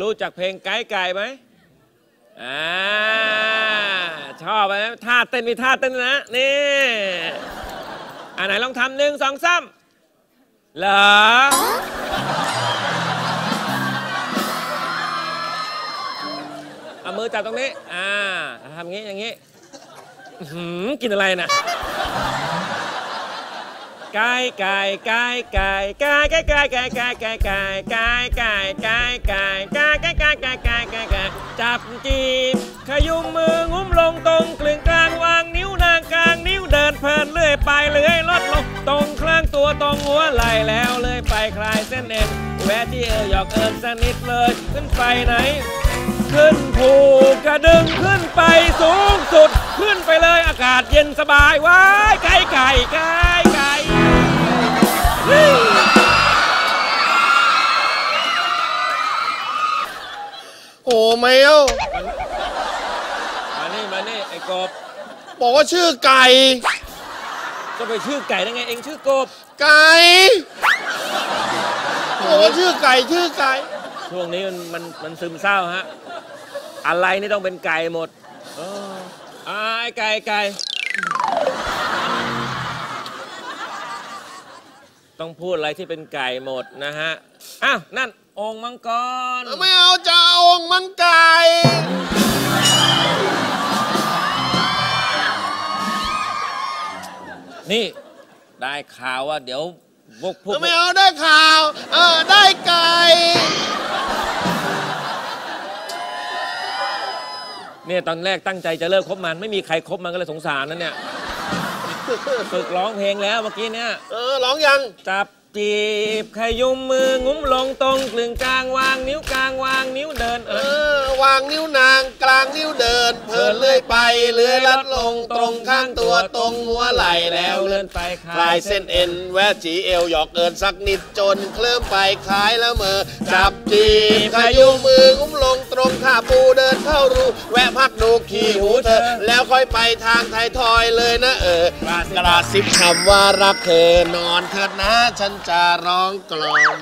รู้จักเพลงไก่ไก่ไหมชอบไหมท่าเต้นมีท่าเต้นนะนี่อันไหนลองทำ1 2 3เหรอเอามือจับตรงนี้ทำงี้อย่างงี้กินอะไรนะไก่ไก่ไก่ไก่ไก่ไก่ไก่ไก่ไก่ไก่ไก่ไก่ไก่ไก่ไก่ไก่ไก่ไก่ไก่ไก่ไก่ไก่จับจีบขยุ่มมืองุ้มลงตรงกลึงกลางวางนิ้วนางกลางนิ้วเดินเพลินเลื่อยไปเลื่อยลดลงตรงคลั่งตัวตรงหัวไหล่แล้วเลื่อยไปคลายเส้นเอ็นแวะที่หยอกเอิญสนิทเลยขึ้นไปไหนขึ้นภูกระดึงขึ้นไปสูงสุดขึ้นไปเลยอากาศเย็นสบายว้ายไก่ไก่ไก่ไก่โอ้แมวมานี่ไอ้กบบอกว่าชื่อไก่จะไปชื่อไก่ได้ไงเองชื่อกบไก่บอกว่าชื่อไก่ชื่อไก่ช่วงนี้มันซึมเศร้าฮะอะไรนี่ต้องเป็นไก่หมดไก่ไก่ต้องพูดอะไรที่เป็นไก่หมดนะฮะอ้าวนั่นองค์มังกรไม่เอาจะเอาองค์มังไก่นี่ได้ข่าวว่าเดี๋ยวพวกไม่เอาได้ข่าวได้ไก่เนี่ยตอนแรกตั้งใจจะเลิกคบมันไม่มีใครคบมันก็เลยสงสารนั่นเนี่ยฝึกร้องเพลงแล้วเมื่อกี้เนี่ยร้องยังจับจีบขยุมมืองุ้มลงตรงกลึงกลางวางนิ้วกลางวางนิ้วเดินวางนิ้วนางกลางนิ้วเดินเพลินเลื่อยไปเลื่อยลัดลงตรงข้างตัวตรงหัวไหล่แล้วเลื่อนไปคลายเส้นเอ็นแวะจีเอวหยอกเอิญสักนิดจนเคลื่อนไปคล้ายแล้วเมื่อจับจีบขยุมมืองุ้มลงตรงข้าปูเดินเข้ารูแวะพักดูขี่หูเธอแล้วค่อยไปทางไทยทอยเลยนะกระซิบคำว่ารักเธอนอนเถิดนะฉันจะร้องกลอม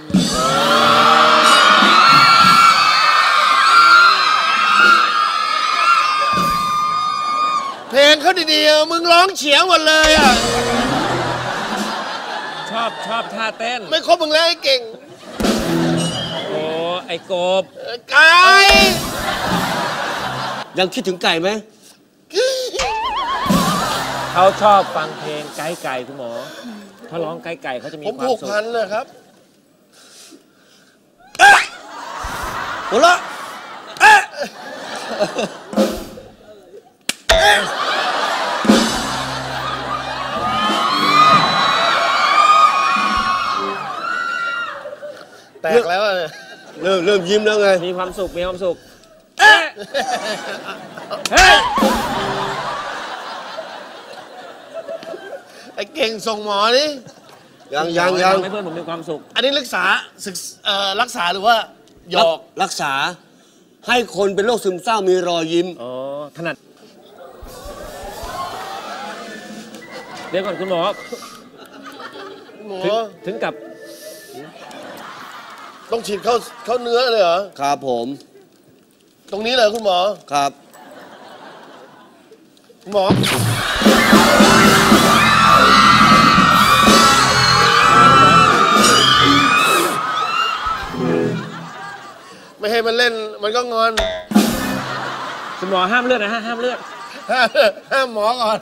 เพลงเขาดีๆมึงร้องเฉียงหมดเลยอ่ะชอบท่าเต้นไม่ครบมึงแล้วไอ้เก่งโอ้ไอ้กบไก่ยังคิดถึงไก่ไหมเขาชอบฟังเพลงไก่ไก่คุณหมอถ้าร้องไก่ไก่เขาจะมีความสุขผมผูกพันเลยครับหัวเราะแตกแล้วเริ่มยิ้มแล้วไงมีความสุขมีความสุขไอ้เก่งส่งหมอนี่ยังให้เพื่อนผมมีความสุขอันนี้รักษาหรือว่าหยอกรักษาให้คนเป็นโรคซึมเศร้ามีรอยยิ้มอ๋อถนัดเดี๋ยวก่อนคุณหมอถึงกับต้องฉีดเข้าเนื้อเลยเหรอครับผมตรงนี้เลยคุณหมอครับหมอไม่ให้มันเล่นมันก็งอนคุณหมอห้ามเลือดนะฮะห้ามเลือดห้ามหมอก่อน